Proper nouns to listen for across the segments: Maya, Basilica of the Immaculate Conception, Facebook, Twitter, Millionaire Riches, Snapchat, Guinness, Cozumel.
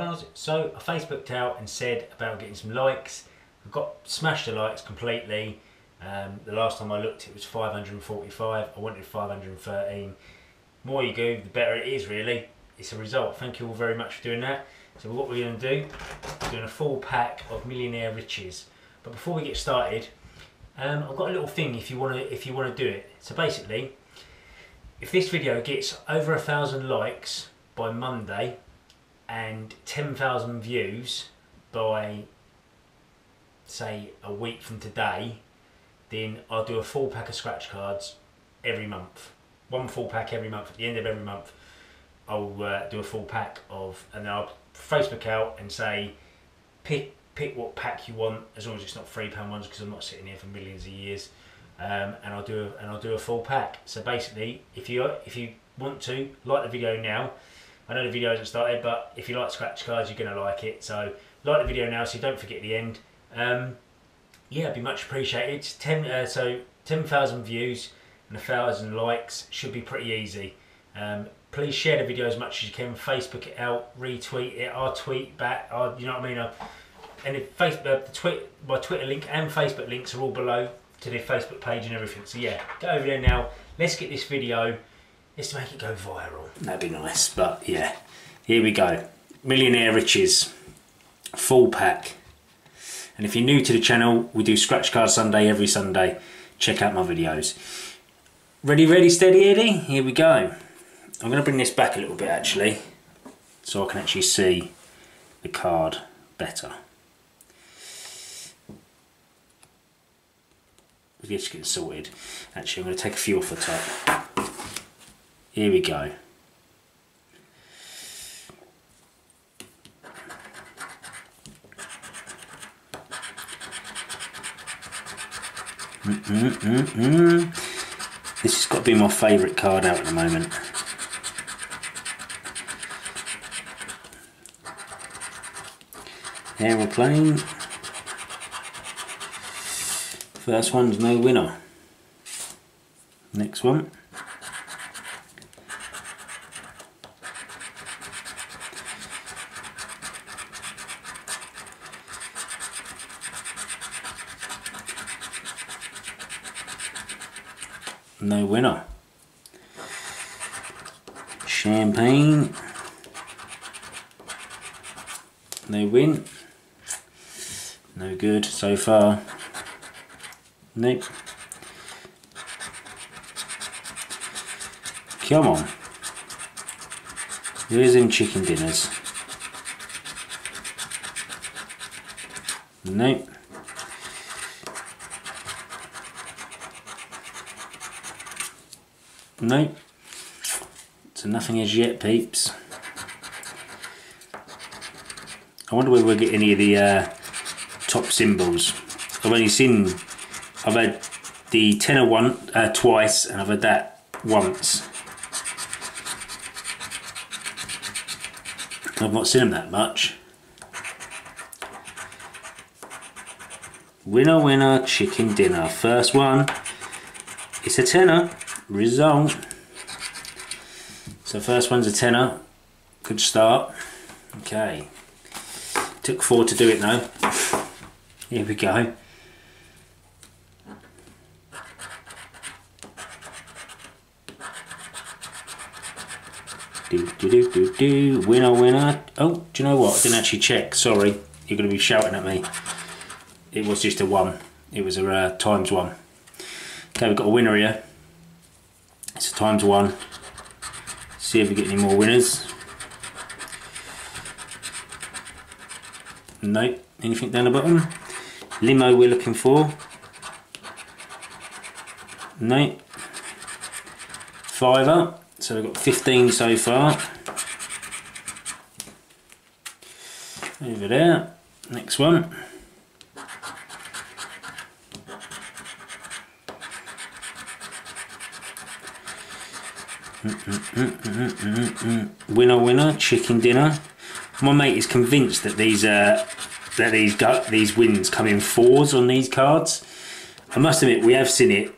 else. So I Facebooked out and said about getting some likes. I got smashed the likes completely. The last time I looked, it was 545. I wanted 513. The more you do, the better it is, really. It's a result. Thank you all very much for doing that. So what we're going to do, we're doing a full pack of Millionaire Riches. But before we get started, I've got a little thing if you want to do it. So basically, if this video gets over 1,000 likes by Monday and 10,000 views by, say, a week from today, then I'll do a full pack of scratch cards every month. One full pack every month. At the end of every month, I'll do a full pack of, and then I'll Facebook out and say, pick what pack you want, as long as it's not £3 ones, because I'm not sitting here for millions of years. And I'll do a full pack. So basically, if you want to like the video now, I know the video hasn't started, but if you like scratch cards, you're gonna like it. So like the video now, so you don't forget the end. Yeah, it'd be much appreciated. 10,000 views and 1,000 likes should be pretty easy. Please share the video as much as you can. Facebook it out, retweet it, I'll tweet back. You know what I mean? And my Twitter link and Facebook links are all below to their Facebook page and everything. So yeah, go over there now. Let's get this video. Let's make it go viral. That'd be nice. But yeah, here we go. Millionaire Riches, full pack. And if you're new to the channel, we do Scratch Card Sunday every Sunday. Check out my videos. Ready, ready, steady, Eddie? Here we go. I'm going to bring this back a little bit actually, so I can actually see the card better. We're just getting sorted. Actually, I'm going to take a few off the top. Here we go. This has got to be my favourite card out at the moment. Aeroplane. First one's no winner. Next one. No winner. Champagne. No win. No good so far. Nope. Come on. Who's in chicken dinners? Nope. Nope. So nothing as yet, peeps. I wonder whether we'll get any of the top symbols. I've only seen, I've had the tenner one twice, and I've had that once. I've not seen them that much. Winner, winner, chicken dinner. First one. It's a tenner. Result. So first one's a tenner. Good start. Okay. Took 4 to do it though. Here we go. Do, do, do, do, do. Winner, winner. Oh, do you know what? I didn't actually check. Sorry. You're going to be shouting at me. It was just a 1. It was a ×1. Okay, we've got a winner here. It's a ×1. See if we get any more winners. Nope. Anything down the bottom? Limo we're looking for. Nope. 5 up. So we've got 15 so far. Over there. Next one. Winner, winner, chicken dinner. My mate is convinced that these wins come in 4s on these cards. I must admit, we have seen it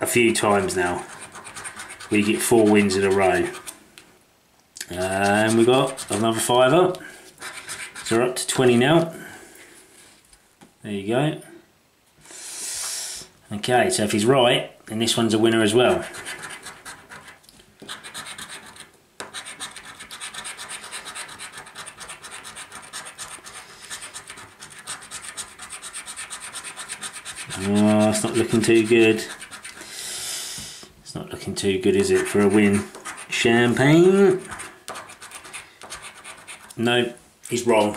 a few times now. We get 4 wins in a row. And we got another 5 up. So we're up to 20 now. There you go. Okay, so if he's right, then this one's a winner as well. Oh, it's not looking too good. It's not looking too good, is it, for a win? Champagne. No, he's wrong.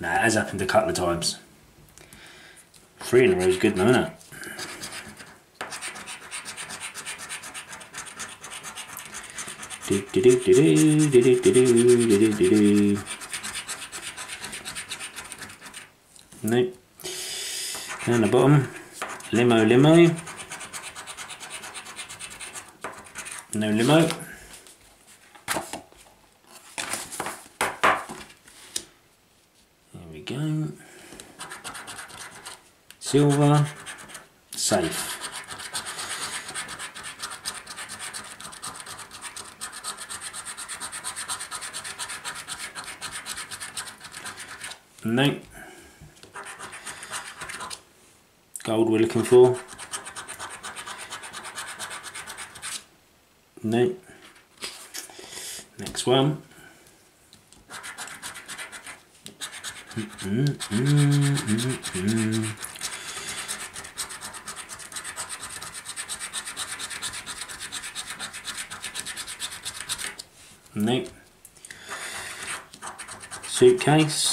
Nah, it has happened a couple of times. 3 in a row is good, though, isn't it? Nope. Down the bottom. Limo, limo. No limo. There we go. Silver. Safe. No. Gold we're looking for. No. Next one. No. Suitcase.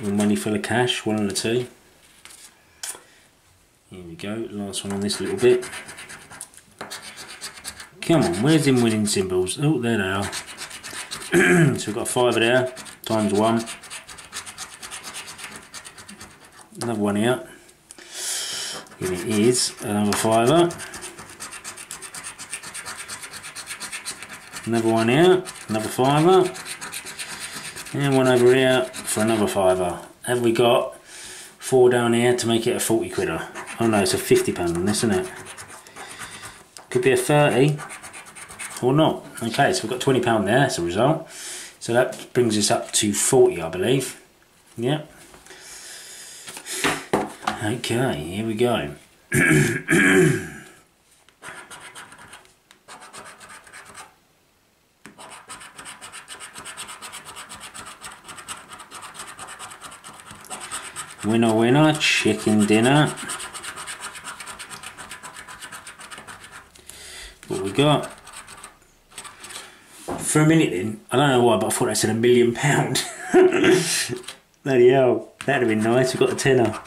Money full of cash, one and a two. Here we go, last one on this little bit. Come on, where's them winning symbols? Oh, there they are. So we've got a fiver there, times one. Another one here. Here it is, another fiver. Another one here, another fiver. And one over here for another fiver. Have we got 4 down here to make it a 40 quidder? Oh no, it's a £50 on this, isn't it? Could be a 30 or not. Okay, so we've got £20 there as a result. So that brings us up to 40, I believe. Yep. Okay, here we go. Winner, winner, chicken dinner. What we got? For a minute then, I don't know why, but I thought I said £1 million. Bloody hell, that'd have been nice. We've got a tenner.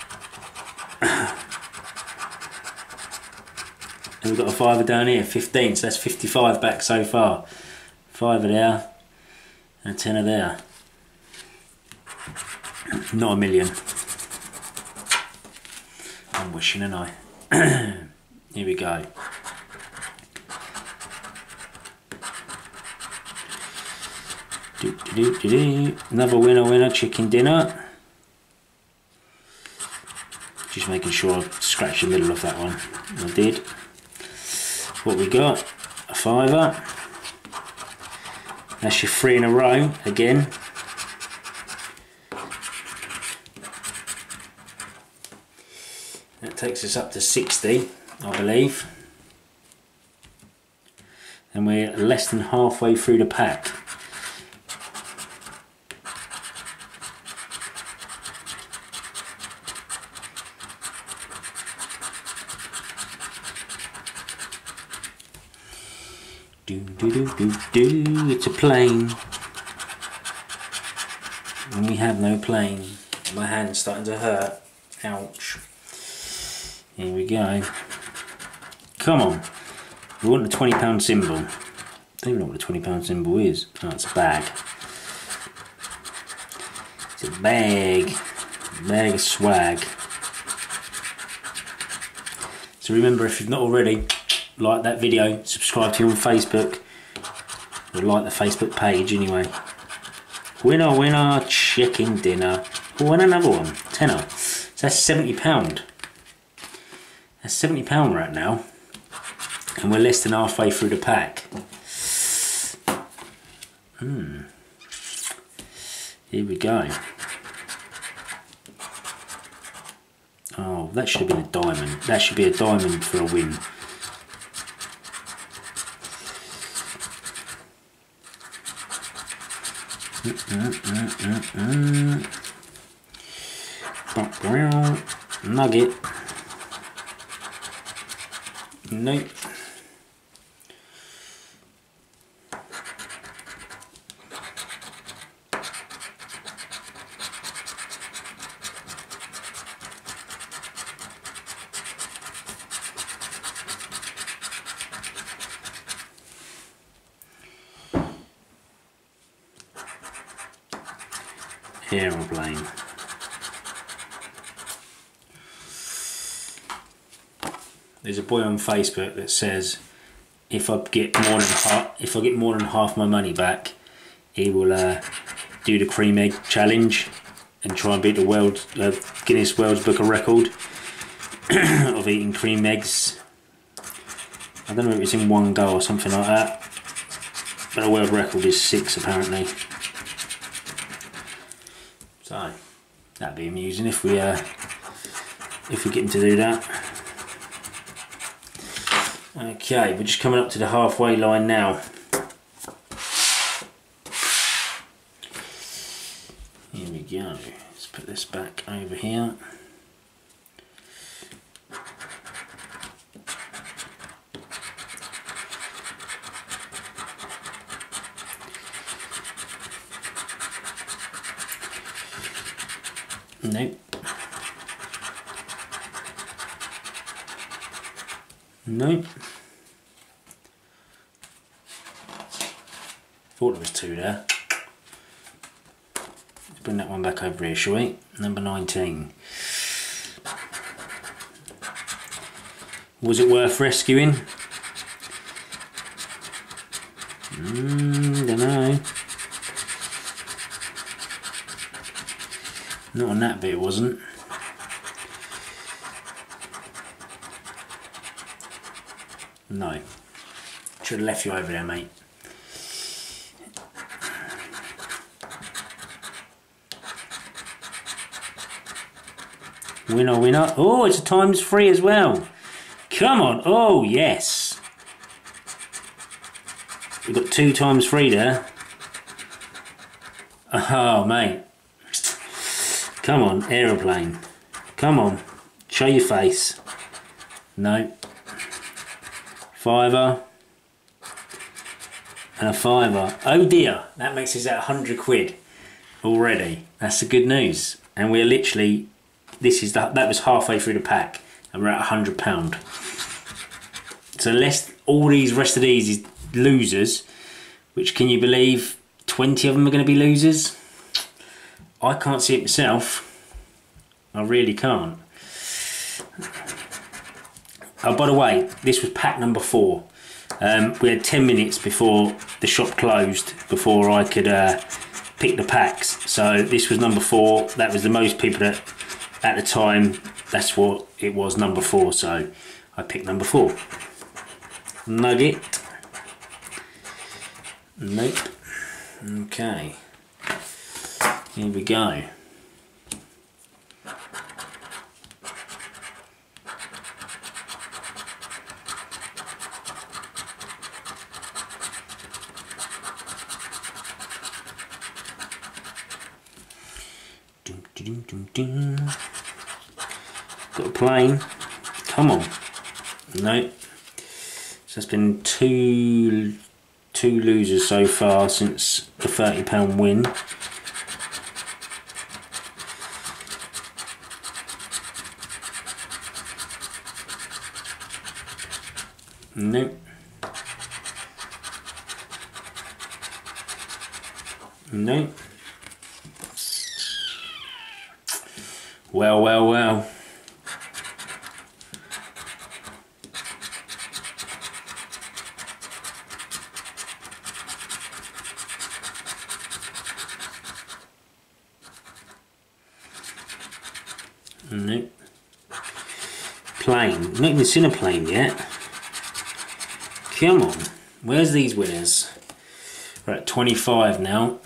And we've got a fiver down here, 15, so that's 55 back so far. Fiver there, and a tenner there. Not £1 million. I'm wishing, and I. Here we go. Do, do, do, do, do. Another winner, winner, chicken dinner. Just making sure I scratched the middle of that one. I did. What we got? A fiver. That's your 3 in a row again. That takes us up to 60, I believe. And we're less than halfway through the pack. Do, do, do, do, do. It's a plane. And we have no plane. My hand's starting to hurt. Ouch. Here we go. Come on. We want the £20 symbol. I don't even know what the £20 symbol is. Oh, it's a bag. It's a bag. A bag of swag. So remember, if you've not already, like that video, subscribe to me on Facebook. Or like the Facebook page anyway. Winner, winner, chicken dinner. Oh, and another one. Tenner. So that's £70. That's £70 right now, and we're less than halfway through the pack. Here we go. Oh, that should have been a diamond. That should be a diamond for a win. Nugget. Nope. Aeroplane. There's a boy on Facebook that says if I get more than half my money back, he will do the cream egg challenge and try and beat the world Guinness World Book of Record of eating cream eggs. I don't know if it's in one go or something like that, but the world record is 6 apparently. So that'd be amusing if we get him to do that. Okay, we're just coming up to the halfway line now. Here we go. Let's put this back over here. Nope. Nope. Thought there was 2 there. Let's bring that one back over here, shall we? Number 19. Was it worth rescuing? Dunno. Not on that bit, it wasn't. No. Should have left you over there, mate. Winner, winner. Oh, it's a ×3 as well. Come on. Oh, yes. We've got 2 × 3 there. Oh, mate. Come on, aeroplane. Come on. Show your face. No. £5. And a £5. Oh, dear. That makes us at 100 quid already. That's the good news. And we're literally... that was halfway through the pack and we're at £100. So unless all these rest of these is losers, which can you believe 20 of them are going to be losers? I can't see it myself. I really can't. Oh, by the way, this was pack number 4. We had 10 minutes before the shop closed before I could pick the packs. So this was number 4. That was the most people that... At the time, that's what it was, number 4, so I picked number 4. Nugget. Nope. Okay. Here we go. Dum, dum, dum, dum, dum. Got a plane. Come on. No. So it's been two losers so far since the £30 win. Nope. Nope. Well, well, well. Nope. Plane. Not even seen a plane yet. Come on. Where's these winners? We're at 25 now.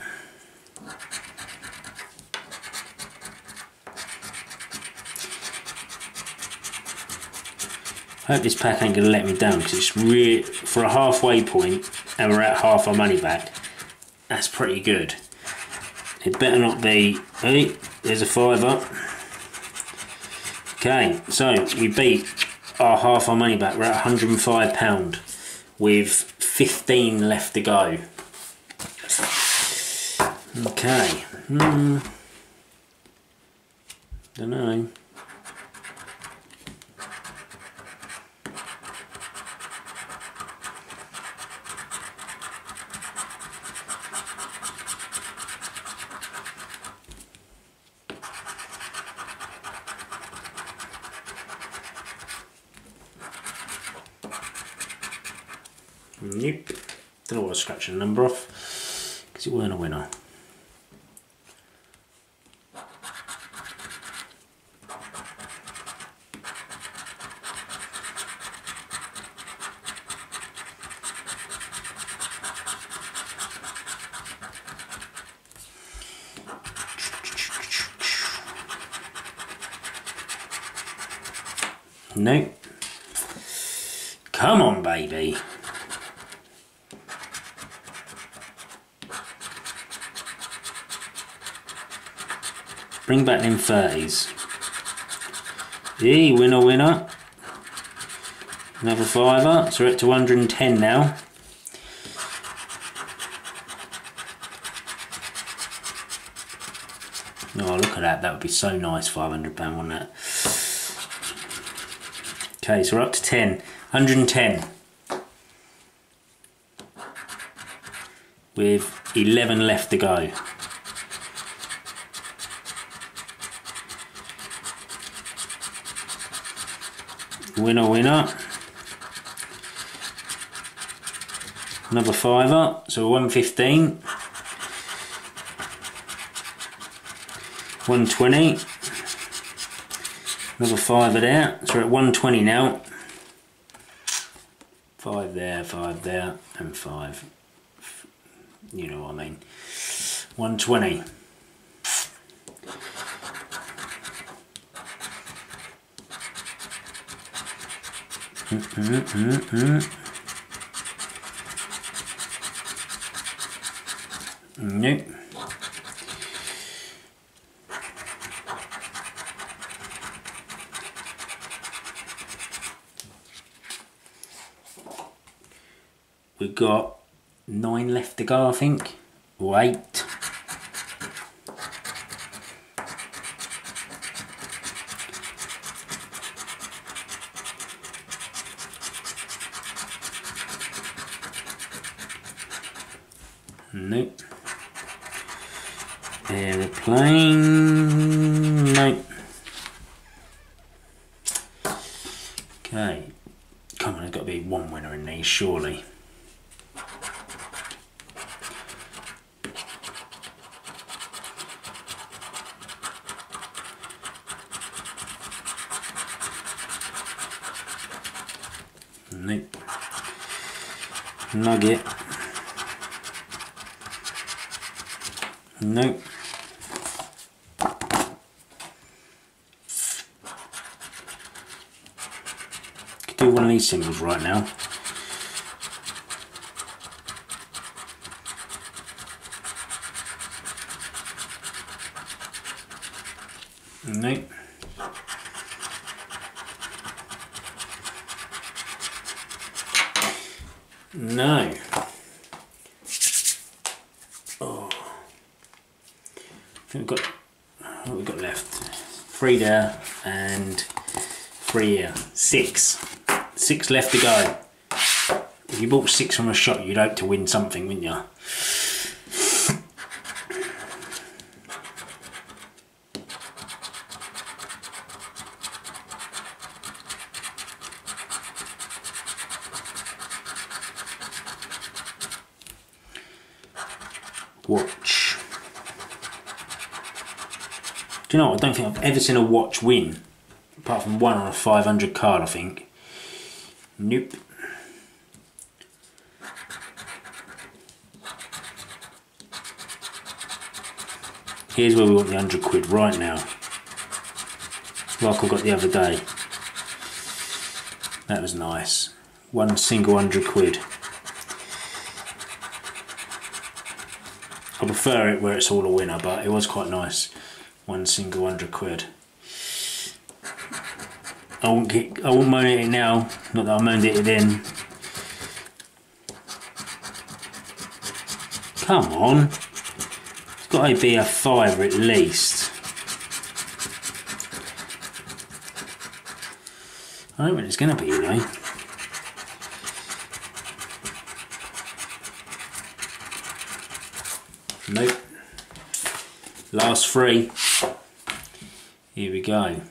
I hope this pack ain't going to let me down, because it's really, for a halfway point and we're at half our money back, that's pretty good. It better not be. Hey, there's a fiver. Okay, so we beat our half our money back. We're at £105 with 15 left to go. Okay. Don't know. Nope. Don't know why I was scratching the number off, because it weren't a winner. Nope. Come on, baby. Bring back them 30s. Yee, winner, winner. Another fiver. So we're up to 110 now. Oh, look at that. That would be so nice, £500, wouldn't it? Okay, so we're up to 10. 110. With 11 left to go. Winner, winner. Another fiver, so 115. 120. Another fiver there, so we're at 120 now. 5 there, and 5. You know what I mean. 120. Nope. We've got 9 left to go, I think. Or 8. Nope. Airplane. Nope. Okay. Come on, there's got to be one winner in these, surely. Nope. Nugget. Nope. Could do one of these symbols right now. Nope. No. We've got what have we got left? 3 there and 3 here. 6. 6 left to go. If you bought 6 from a shot, you'd hope to win something, wouldn't you? Watch. Do you know what? I don't think I've ever seen a watch win, apart from one on a 500 card, I think. Nope. Here's where we want the 100 quid right now, like I got the other day. That was nice. One single £100. I prefer it where it's all a winner, but it was quite nice. One single £100. I won't moan at it now, not that I moaned at it then. Come on. It's got to be a fiver at least. I don't think it's going to be, you know. Nope. Last three. Here we go.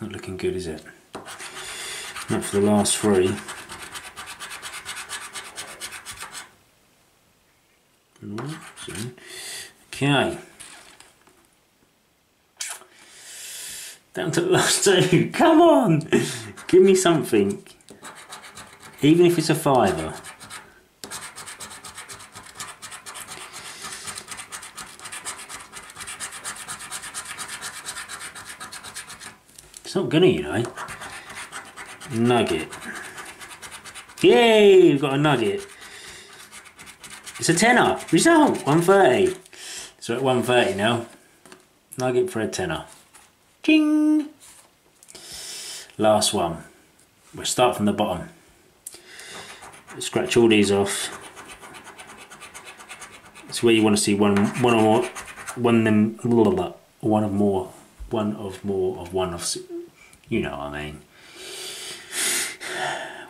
Not looking good, is it? Not for the last three. Okay. Down to the last two. Come on! Give me something. Even if it's a fiver. It's not gonna, you know. Nugget. Yay! We've got a nugget. It's a tenner. Result! 130. So at 130 now. Nugget for a tenner. Ching! Last one. We'll start from the bottom. Scratch all these off. It's where you want to see one of more. You know what I mean.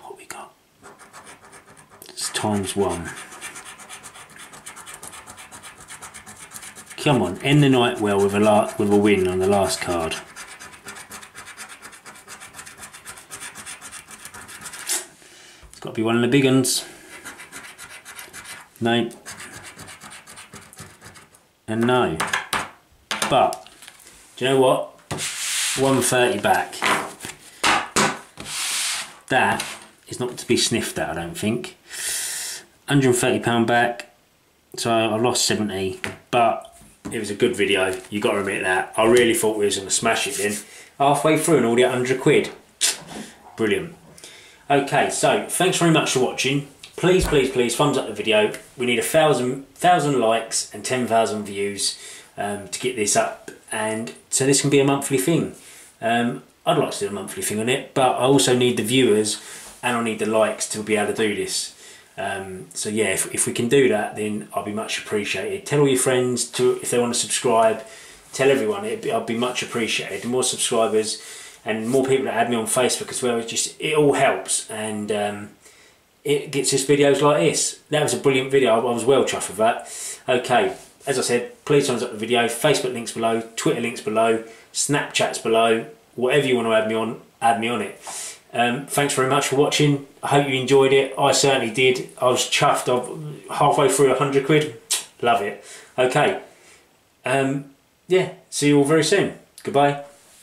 What we got? It's times one. Come on, end the night well with a win on the last card. It's got to be one of the big ones. No. And no. But, do you know what? 130 back. That is not to be sniffed at, I don't think. £130 back, so I lost 70, but it was a good video, you got to admit that. I really thought we was going to smash it in. Halfway through and all the £100. Brilliant. Okay, so thanks very much for watching. Please, please, please thumbs up the video. We need 1,000 likes and 10,000 views to get this up. And so this can be a monthly thing. I'd like to do a monthly thing on it, but I also need the viewers and I need the likes to be able to do this. So yeah, if we can do that, then I'll be much appreciated. Tell all your friends if they want to subscribe, tell everyone. I'll be much appreciated. The more subscribers and more people that add me on Facebook as well, it all helps. And it gets us videos like this. That was a brilliant video. I was well chuffed with that. Okay. As I said, please thumbs up the video. Facebook links below, Twitter links below, Snapchats below, whatever you want to add me on it. Thanks very much for watching. I hope you enjoyed it. I certainly did. I was chuffed. I'm halfway through £100. Love it. Okay. Yeah, see you all very soon. Goodbye.